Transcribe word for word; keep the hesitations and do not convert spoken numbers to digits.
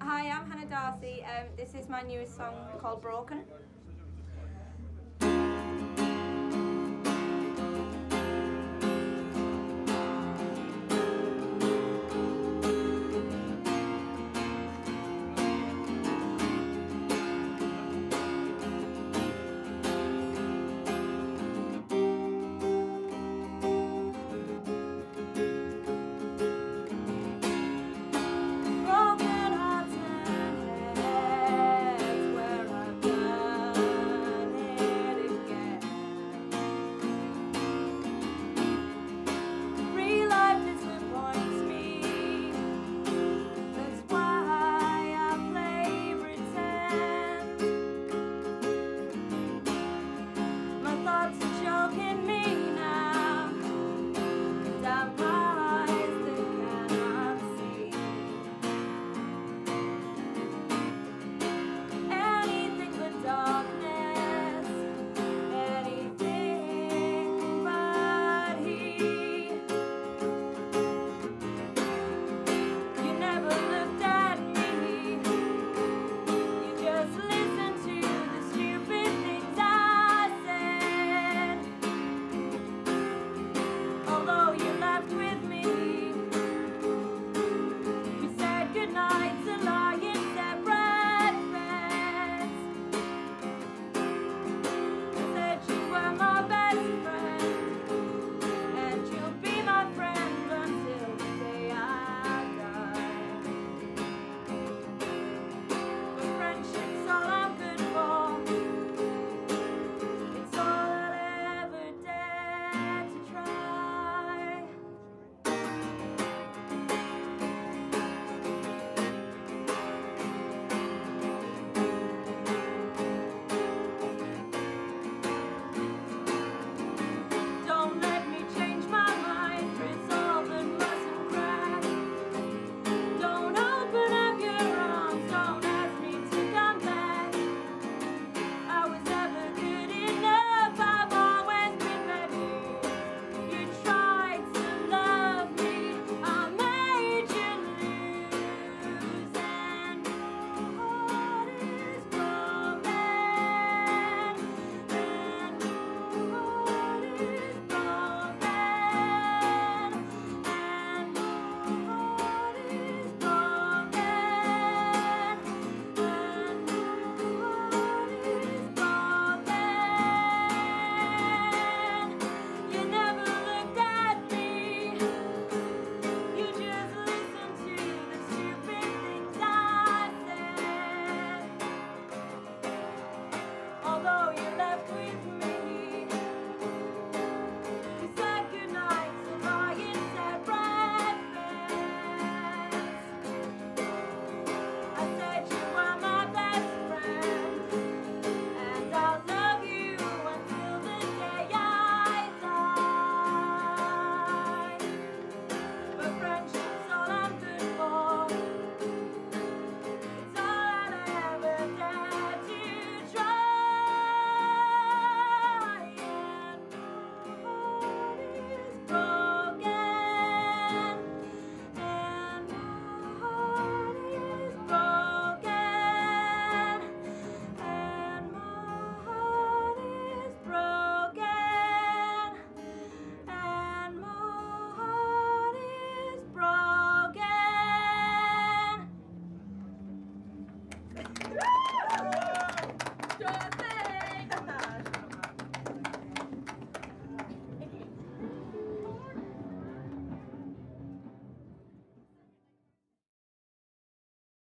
Hi, I'm Hannah Darcy. Um, this is my newest song called Broken.